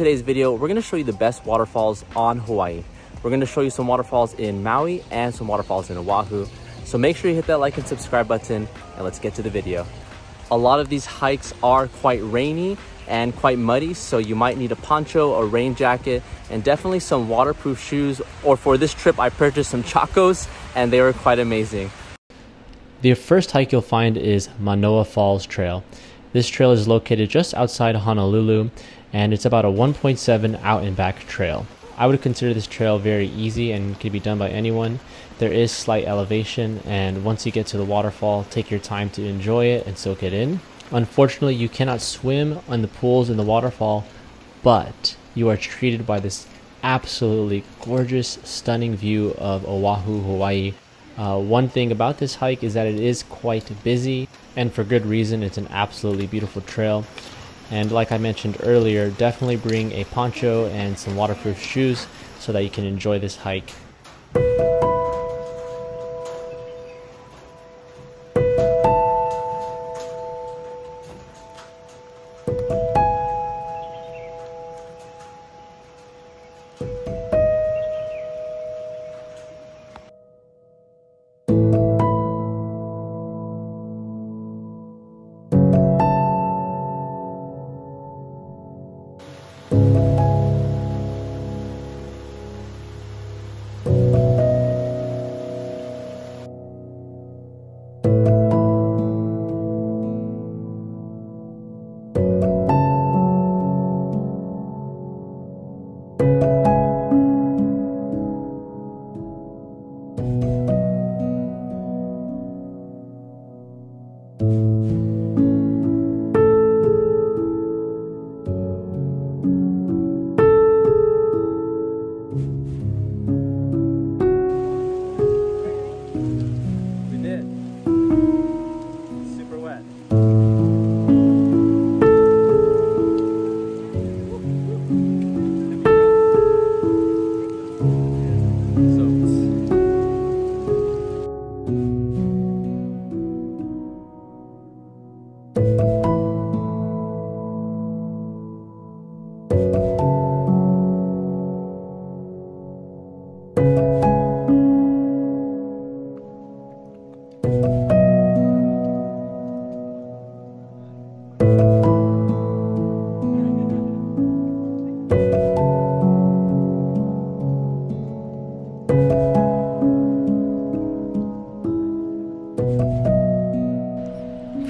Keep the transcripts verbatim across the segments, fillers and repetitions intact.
today's video, we're gonna show you the best waterfalls on Hawaii. We're gonna show you some waterfalls in Maui and some waterfalls in Oahu. So make sure you hit that like and subscribe button, and let's get to the video. A lot of these hikes are quite rainy and quite muddy, so you might need a poncho, a rain jacket, and definitely some waterproof shoes. Or for this trip, I purchased some chacos, and they were quite amazing. The first hike you'll find is Manoa Falls Trail. This trail is located just outside Honolulu, and it's about a one point seven out and back trail. I would consider this trail very easy and can be done by anyone. There is slight elevation, and once you get to the waterfall, take your time to enjoy it and soak it in. Unfortunately, you cannot swim on the pools in the waterfall, but you are treated by this absolutely gorgeous, stunning view of Oahu, Hawaii. Uh, one thing about this hike is that it is quite busy, and for good reason. It's an absolutely beautiful trail. And like I mentioned earlier, definitely bring a poncho and some waterproof shoes so that you can enjoy this hike.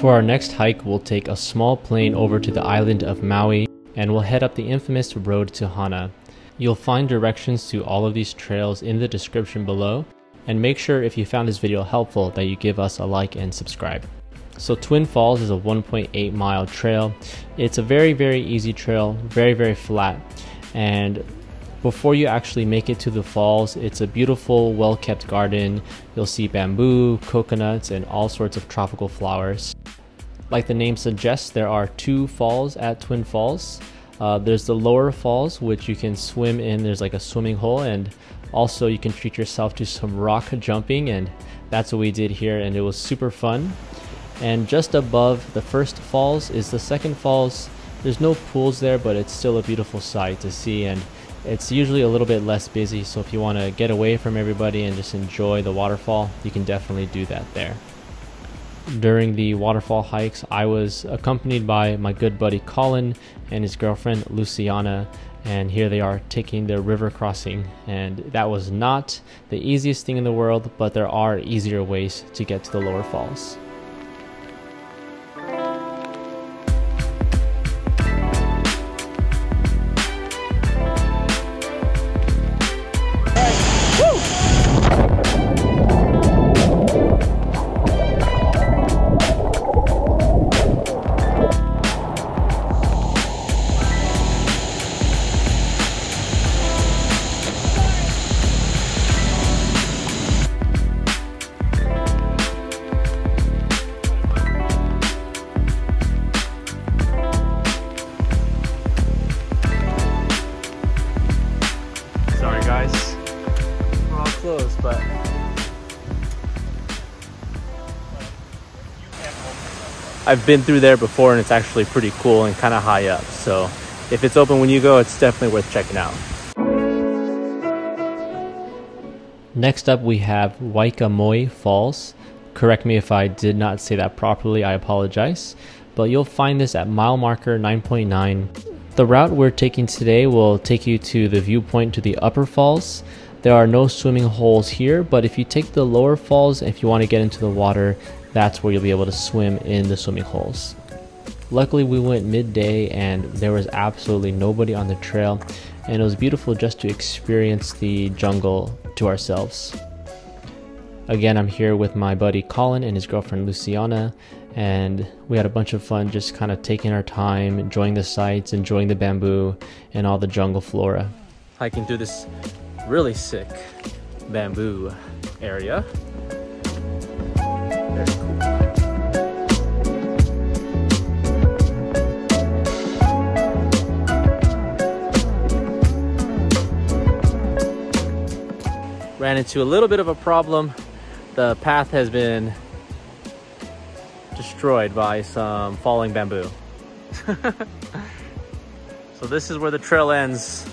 For our next hike, we'll take a small plane over to the island of Maui, and we'll head up the infamous road to Hana. You'll find directions to all of these trails in the description below, and make sure if you found this video helpful that you give us a like and subscribe. So Twin Falls is a one point eight mile trail. It's a very, very easy trail, very, very flat, and before you actually make it to the falls, it's a beautiful, well-kept garden. You'll see bamboo, coconuts, and all sorts of tropical flowers. Like the name suggests, there are two falls at Twin Falls. Uh, there's the lower falls, which you can swim in. There's like a swimming hole, and also you can treat yourself to some rock jumping, and that's what we did here, and it was super fun. And just above the first falls is the second falls. There's no pools there, but it's still a beautiful sight to see, and it's usually a little bit less busy, so if you want to get away from everybody and just enjoy the waterfall, you can definitely do that there. During the waterfall hikes, I was accompanied by my good buddy Colin and his girlfriend Luciana, and here they are taking their river crossing, and that was not the easiest thing in the world, but there are easier ways to get to the lower falls. I've been through there before, and it's actually pretty cool and kind of high up, so if it's open when you go, it's definitely worth checking out. Next up, we have Waikamoi Falls. Correct me if I did not say that properly, I apologize. But you'll find this at mile marker nine point nine. The route we're taking today will take you to the viewpoint to the upper falls. There are no swimming holes here, but if you take the lower falls, if you want to get into the water, that's where you'll be able to swim in the swimming holes. Luckily, we went midday and there was absolutely nobody on the trail, and it was beautiful just to experience the jungle to ourselves. Again, I'm here with my buddy Colin and his girlfriend Luciana, and we had a bunch of fun just kind of taking our time, enjoying the sights, enjoying the bamboo and all the jungle flora. Hiking through this really sick bamboo area. Very cool. Ran into a little bit of a problem. The path has been destroyed by some falling bamboo. So this is where the trail ends.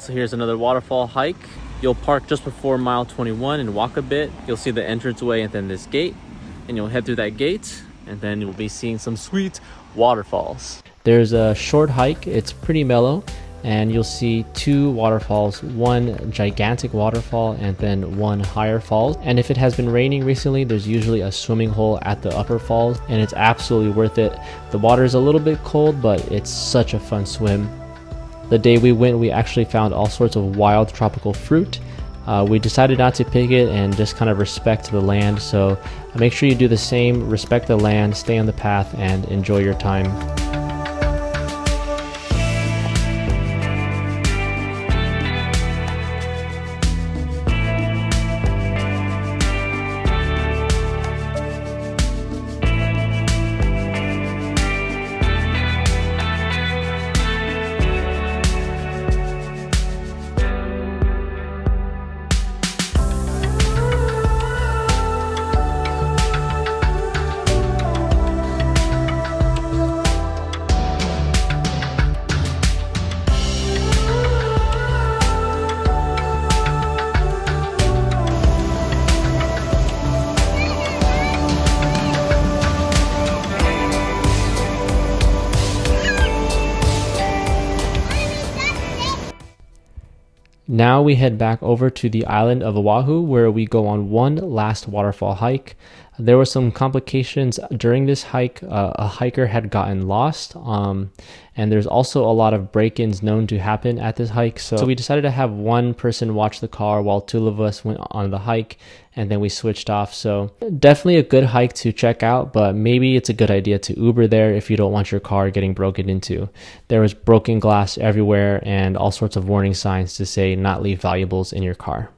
So here's another waterfall hike. You'll park just before mile twenty-one and walk a bit. You'll see the entranceway and then this gate, and you'll head through that gate, and then you'll be seeing some sweet waterfalls. There's a short hike, it's pretty mellow, and you'll see two waterfalls, one gigantic waterfall and then one higher fall. And if it has been raining recently, there's usually a swimming hole at the upper falls, and it's absolutely worth it. The water is a little bit cold, but it's such a fun swim. The day we went, we actually found all sorts of wild tropical fruit. Uh, we decided not to pick it and just kind of respect the land. So make sure you do the same, respect the land, stay on the path, and enjoy your time. Now we head back over to the island of Oahu, where we go on one last waterfall hike. There were some complications during this hike. Uh, a hiker had gotten lost, um, and there's also a lot of break-ins known to happen at this hike. So, so we decided to have one person watch the car while two of us went on the hike, and then we switched off. So definitely a good hike to check out, but maybe it's a good idea to Uber there if you don't want your car getting broken into. There was broken glass everywhere and all sorts of warning signs to say not leave valuables in your car.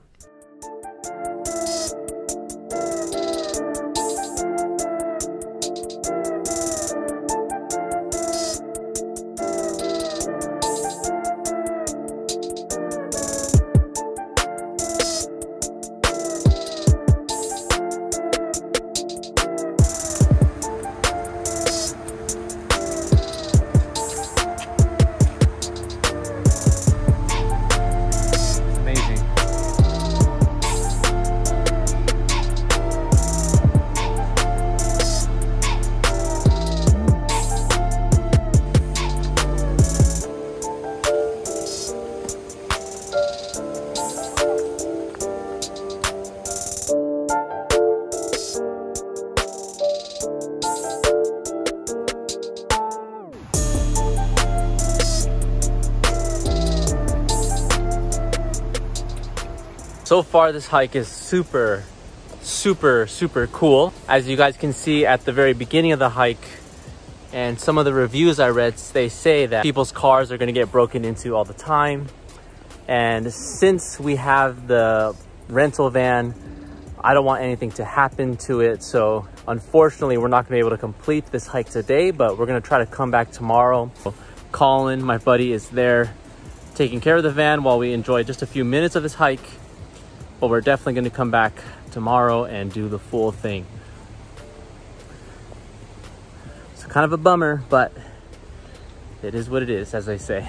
So far, this hike is super, super, super cool. As you guys can see at the very beginning of the hike, and some of the reviews I read, they say that people's cars are gonna get broken into all the time. And since we have the rental van, I don't want anything to happen to it. So unfortunately, we're not gonna be able to complete this hike today, but we're gonna try to come back tomorrow. Colin, my buddy, is there taking care of the van while we enjoy just a few minutes of this hike. But we're definitely gonna come back tomorrow and do the full thing. It's kind of a bummer, but it is what it is, as they say.